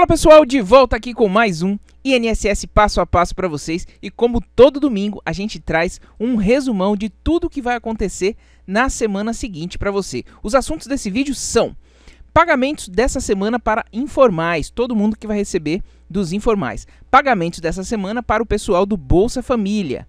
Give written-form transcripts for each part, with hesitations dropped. Fala pessoal, de volta aqui com mais um INSS passo a passo para vocês, e como todo domingo a gente traz um resumão de tudo o que vai acontecer na semana seguinte para você. Os assuntos desse vídeo são pagamentos dessa semana para informais, todo mundo que vai receber dos informais, pagamentos dessa semana para o pessoal do Bolsa Família,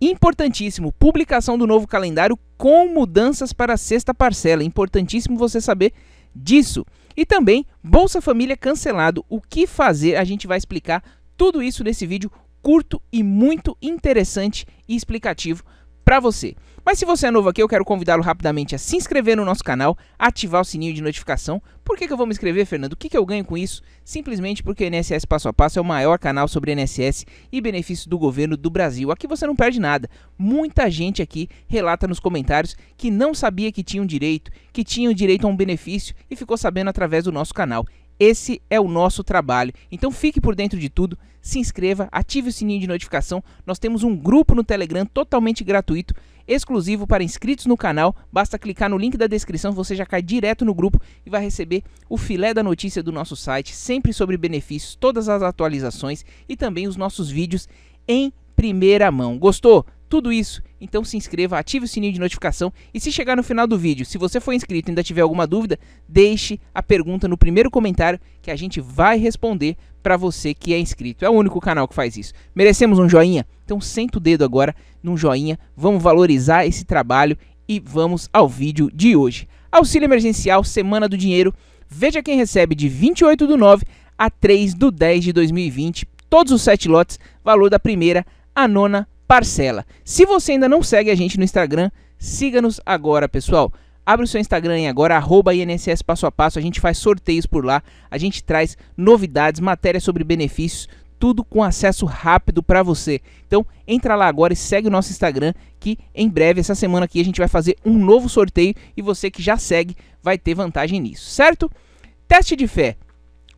importantíssimo, publicação do novo calendário com mudanças para a sexta parcela, importantíssimo você saber disso. E também, Bolsa Família cancelado, o que fazer? A gente vai explicar tudo isso nesse vídeo curto e muito interessante e explicativo para você. Mas se você é novo aqui, eu quero convidá-lo rapidamente a se inscrever no nosso canal, ativar o sininho de notificação. Por que eu vou me inscrever, Fernando? O que eu ganho com isso? Simplesmente porque o INSS Passo a Passo é o maior canal sobre INSS e benefícios do governo do Brasil. Aqui você não perde nada. Muita gente aqui relata nos comentários que não sabia que tinham direito a um benefício e ficou sabendo através do nosso canal. Esse é o nosso trabalho, então fique por dentro de tudo, se inscreva, ative o sininho de notificação. Nós temos um grupo no Telegram totalmente gratuito, exclusivo para inscritos no canal, basta clicar no link da descrição, você já cai direto no grupo e vai receber o filé da notícia do nosso site, sempre sobre benefícios, todas as atualizações e também os nossos vídeos em primeira mão. Gostou? Tudo isso? Então se inscreva, ative o sininho de notificação e se chegar no final do vídeo, se você for inscrito e ainda tiver alguma dúvida, deixe a pergunta no primeiro comentário que a gente vai responder para você que é inscrito. É o único canal que faz isso. Merecemos um joinha? Então senta o dedo agora num joinha, vamos valorizar esse trabalho e vamos ao vídeo de hoje. Auxílio Emergencial, Semana do Dinheiro, veja quem recebe de 28/9 a 3/10/2020, todos os 7 lotes, valor da primeira à 9ª parcela. Se você ainda não segue a gente no Instagram, siga-nos agora, pessoal. Abre o seu Instagram aí agora, @INSS Passo a Passo, a gente faz sorteios por lá, a gente traz novidades, matérias sobre benefícios, tudo com acesso rápido para você. Então, entra lá agora e segue o nosso Instagram, que em breve, essa semana aqui, a gente vai fazer um novo sorteio e você que já segue vai ter vantagem nisso, certo? Teste de fé.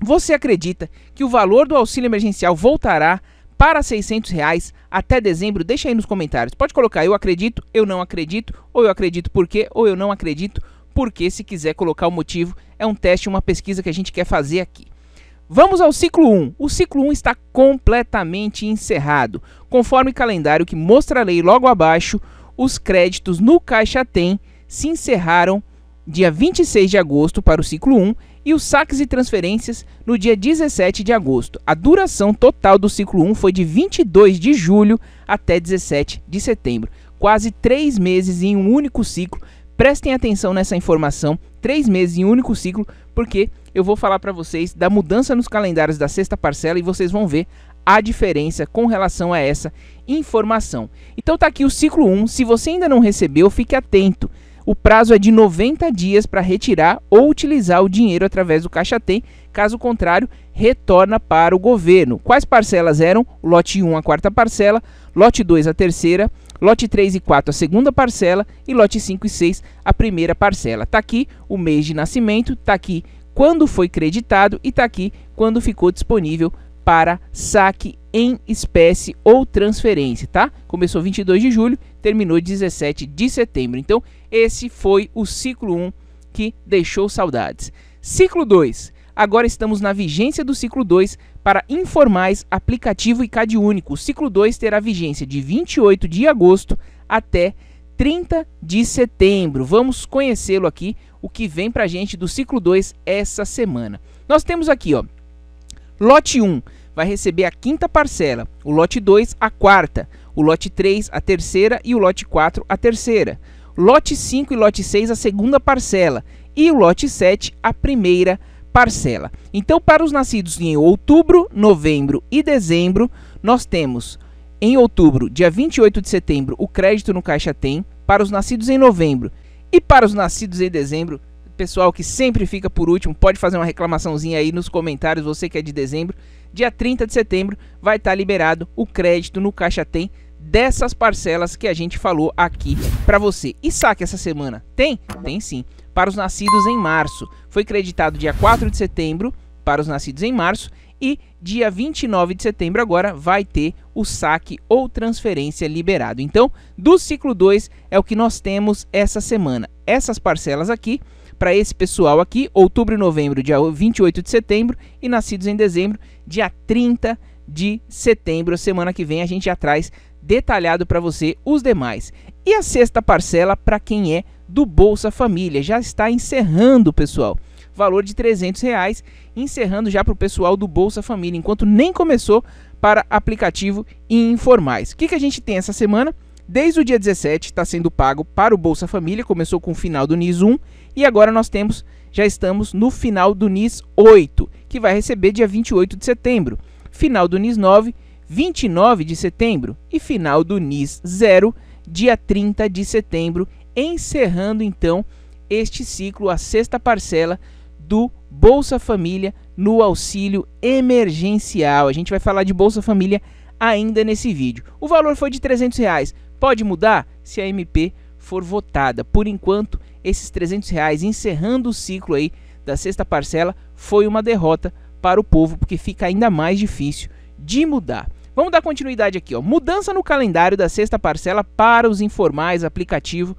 Você acredita que o valor do auxílio emergencial voltará para R$ 600 até dezembro? Deixa aí nos comentários. Pode colocar eu acredito, eu não acredito, ou eu acredito porque, ou eu não acredito porque, se quiser colocar o motivo. É um teste, uma pesquisa que a gente quer fazer aqui. Vamos ao ciclo 1. O ciclo 1 está completamente encerrado. Conforme o calendário que mostrarei logo abaixo, os créditos no Caixa Tem se encerraram dia 26 de agosto para o ciclo 1 e os saques e transferências no dia 17 de agosto. A duração total do ciclo 1 foi de 22 de julho até 17 de setembro. Quase 3 meses em um único ciclo. Prestem atenção nessa informação, 3 meses em um único ciclo, porque eu vou falar para vocês da mudança nos calendários da sexta parcela e vocês vão ver a diferença com relação a essa informação. Então tá aqui o ciclo 1, se você ainda não recebeu, fique atento. O prazo é de 90 dias para retirar ou utilizar o dinheiro através do Caixa Tem, caso contrário, retorna para o governo. Quais parcelas eram? Lote 1, a 4ª parcela, lote 2, a 3ª, lote 3 e 4, a 2ª parcela e lote 5 e 6, a 1ª parcela. Está aqui o mês de nascimento, está aqui quando foi creditado e está aqui quando ficou disponível para saque em espécie ou transferência, tá? Começou 22 de julho, terminou 17 de setembro. Então, esse foi o ciclo 1 que deixou saudades. Ciclo 2. Agora estamos na vigência do ciclo 2 para informais, aplicativo e Cad Único. O ciclo 2 terá vigência de 28 de agosto até 30 de setembro. Vamos conhecê-lo aqui, o que vem pra gente do ciclo 2 essa semana. Nós temos aqui, ó, lote 1. Vai receber a 5ª parcela, o lote 2 a 4ª, o lote 3 a 3ª e o lote 4 a 3ª, lote 5 e lote 6 a 2ª parcela e o lote 7 a 1ª parcela. Então, para os nascidos em outubro, novembro e dezembro, nós temos em outubro, dia 28 de setembro, o crédito no Caixa Tem, para os nascidos em novembro e para os nascidos em dezembro. Pessoal que sempre fica por último, pode fazer uma reclamaçãozinha aí nos comentários, você que é de dezembro. Dia 30 de setembro vai estar liberado o crédito no Caixa Tem dessas parcelas que a gente falou aqui para você. E saque essa semana? Tem? Tem sim. Para os nascidos em março, foi creditado dia 4 de setembro para os nascidos em março e dia 29 de setembro agora vai ter o saque ou transferência liberado. Então, do ciclo 2 é o que nós temos essa semana. Essas parcelas aqui para esse pessoal aqui, outubro e novembro, dia 28 de setembro, e nascidos em dezembro, dia 30 de setembro. Semana que vem a gente já traz detalhado para você os demais. E a sexta parcela para quem é do Bolsa Família, já está encerrando, pessoal. Valor de R$300, encerrando já para o pessoal do Bolsa Família, enquanto nem começou para aplicativo e informais. O que a gente tem essa semana? Desde o dia 17 está sendo pago para o Bolsa Família, começou com o final do NIS 1 e agora nós temos, já estamos no final do NIS 8, que vai receber dia 28 de setembro, final do NIS 9, 29 de setembro e final do NIS 0, dia 30 de setembro, encerrando então este ciclo, a sexta parcela do Bolsa Família no auxílio emergencial. A gente vai falar de Bolsa Família ainda nesse vídeo. O valor foi de R$300. Pode mudar se a MP for votada. Por enquanto, esses R$300, encerrando o ciclo aí da sexta parcela, foi uma derrota para o povo, porque fica ainda mais difícil de mudar. Vamos dar continuidade aqui, ó. Mudança no calendário da sexta parcela para os informais, aplicativo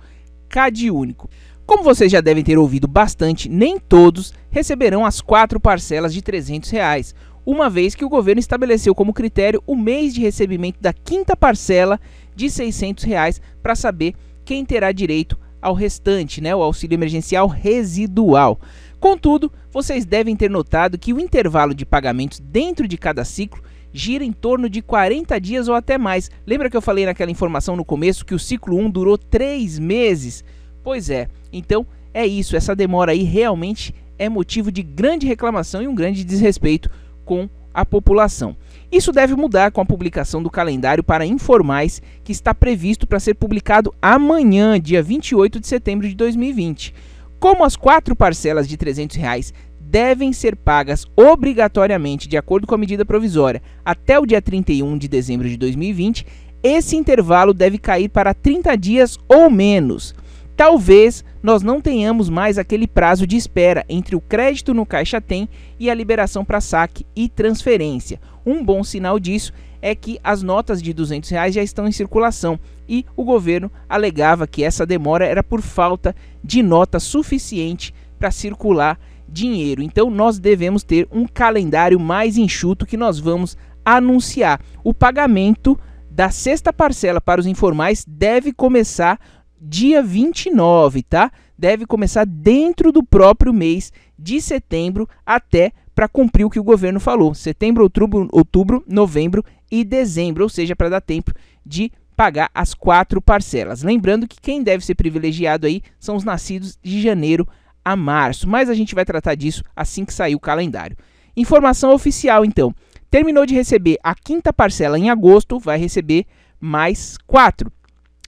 Cad Único. Como vocês já devem ter ouvido bastante, nem todos receberão as 4 parcelas de R$300, uma vez que o governo estabeleceu como critério o mês de recebimento da quinta parcela de R$600 para saber quem terá direito ao restante, né, o auxílio emergencial residual. Contudo, vocês devem ter notado que o intervalo de pagamentos dentro de cada ciclo gira em torno de 40 dias ou até mais. Lembra que eu falei naquela informação no começo que o ciclo 1 durou 3 meses? Pois é, então é isso, essa demora aí realmente é motivo de grande reclamação e um grande desrespeito com a população. Isso deve mudar com a publicação do calendário para informais, que está previsto para ser publicado amanhã, dia 28 de setembro de 2020. Como as 4 parcelas de R$300 devem ser pagas obrigatoriamente, de acordo com a medida provisória, até o dia 31 de dezembro de 2020, esse intervalo deve cair para 30 dias ou menos. Talvez nós não tenhamos mais aquele prazo de espera entre o crédito no Caixa Tem e a liberação para saque e transferência. Um bom sinal disso é que as notas de R$200 já estão em circulação e o governo alegava que essa demora era por falta de nota suficiente para circular dinheiro. Então nós devemos ter um calendário mais enxuto, que nós vamos anunciar. O pagamento da sexta parcela para os informais deve começar dia 29, tá? Deve começar dentro do próprio mês de setembro, até para cumprir o que o governo falou: setembro, outubro, novembro e dezembro, ou seja, para dar tempo de pagar as 4 parcelas. Lembrando que quem deve ser privilegiado aí são os nascidos de janeiro a março, mas a gente vai tratar disso assim que sair o calendário. Informação oficial, então. Terminou de receber a quinta parcela em agosto, vai receber mais 4.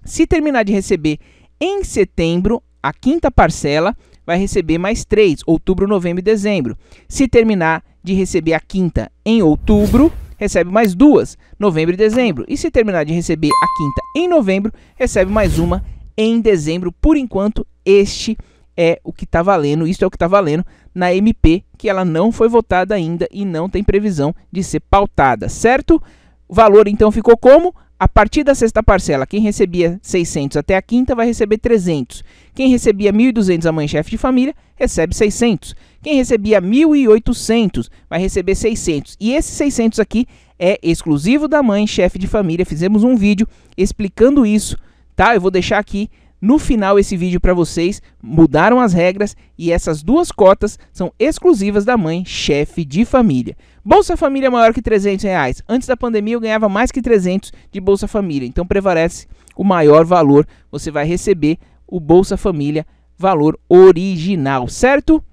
Se terminar de receber em setembro, a quinta parcela vai receber mais 3, outubro, novembro e dezembro. Se terminar de receber a quinta em outubro, recebe mais 2, novembro e dezembro. E se terminar de receber a quinta em novembro, recebe mais 1 em dezembro. Por enquanto, este é o que está valendo, isto é o que está valendo na MP, que ela não foi votada ainda e não tem previsão de ser pautada, certo? O valor, então, ficou como? A partir da sexta parcela, quem recebia 600 até a quinta vai receber 300. Quem recebia 1.200, a mãe chefe de família, recebe 600. Quem recebia 1.800 vai receber 600. E esse 600 aqui é exclusivo da mãe chefe de família. Fizemos um vídeo explicando isso, tá? Eu vou deixar aqui no final esse vídeo para vocês. Mudaram as regras e essas 2 cotas são exclusivas da mãe chefe de família. Bolsa Família é maior que R$300. Antes da pandemia eu ganhava mais que 300 de Bolsa Família. Então prevalece o maior valor. Você vai receber o Bolsa Família valor original, certo?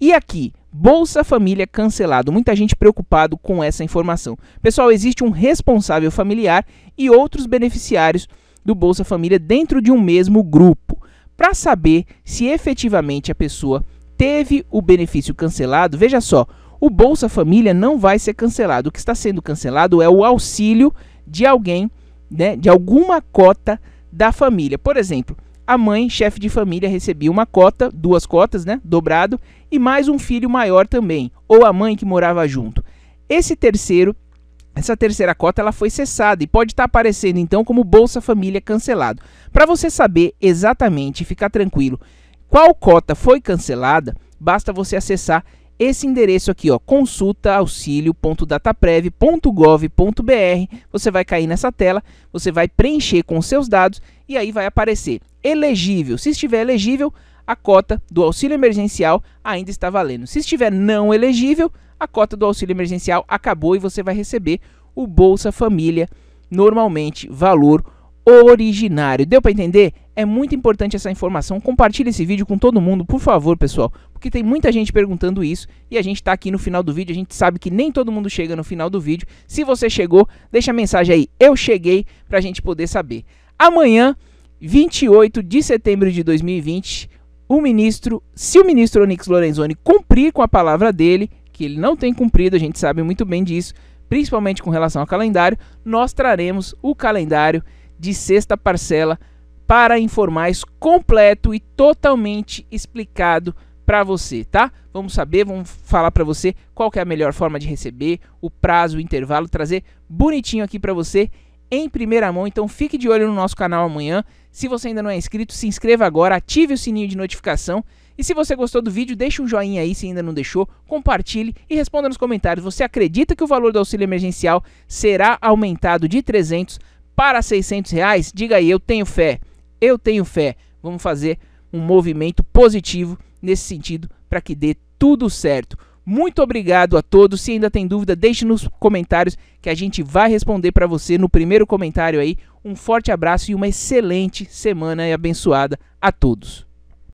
E aqui, Bolsa Família cancelado. Muita gente preocupado com essa informação. Pessoal, existe um responsável familiar e outros beneficiários do Bolsa Família dentro de um mesmo grupo. Para saber se efetivamente a pessoa teve o benefício cancelado, veja só, o Bolsa Família não vai ser cancelado. O que está sendo cancelado é o auxílio de alguém, né, de alguma cota da família. Por exemplo, a mãe, chefe de família, recebia uma cota, 2 cotas, né, dobrado, e mais um filho maior também, ou a mãe que morava junto. Essa terceira cota ela foi cessada e pode estar aparecendo então como Bolsa Família cancelado. Para você saber exatamente e ficar tranquilo Qual cota foi cancelada? Basta você acessar esse endereço aqui, ó, consultaauxilio.dataprev.gov.br. Você vai cair nessa tela, você vai preencher com os seus dados e aí vai aparecer elegível. Se estiver elegível, a cota do auxílio emergencial ainda está valendo. Se estiver não elegível, a cota do auxílio emergencial acabou e você vai receber o Bolsa Família, normalmente valor originário. Deu para entender? É muito importante essa informação. Compartilhe esse vídeo com todo mundo, por favor, pessoal, porque tem muita gente perguntando isso e a gente está aqui no final do vídeo. A gente sabe que nem todo mundo chega no final do vídeo. Se você chegou, deixa a mensagem aí, eu cheguei, para a gente poder saber. Amanhã, 28 de setembro de 2020, se o ministro Onyx Lorenzoni cumprir com a palavra dele, que ele não tem cumprido, a gente sabe muito bem disso, principalmente com relação ao calendário, nós traremos o calendário de sexta parcela para informais completo e totalmente explicado para você, tá? Vamos saber, vamos falar para você qual que é a melhor forma de receber, o prazo, o intervalo, trazer bonitinho aqui para você em primeira mão. Então fique de olho no nosso canal amanhã. Se você ainda não é inscrito, se inscreva agora, ative o sininho de notificação. E se você gostou do vídeo, deixa um joinha aí se ainda não deixou, compartilhe e responda nos comentários. Você acredita que o valor do auxílio emergencial será aumentado de 300 para 600 reais? Diga aí, eu tenho fé, eu tenho fé. Vamos fazer um movimento positivo nesse sentido para que dê tudo certo. Muito obrigado a todos. Se ainda tem dúvida, deixe nos comentários que a gente vai responder para você no primeiro comentário aí. Um forte abraço e uma excelente semana e abençoada a todos.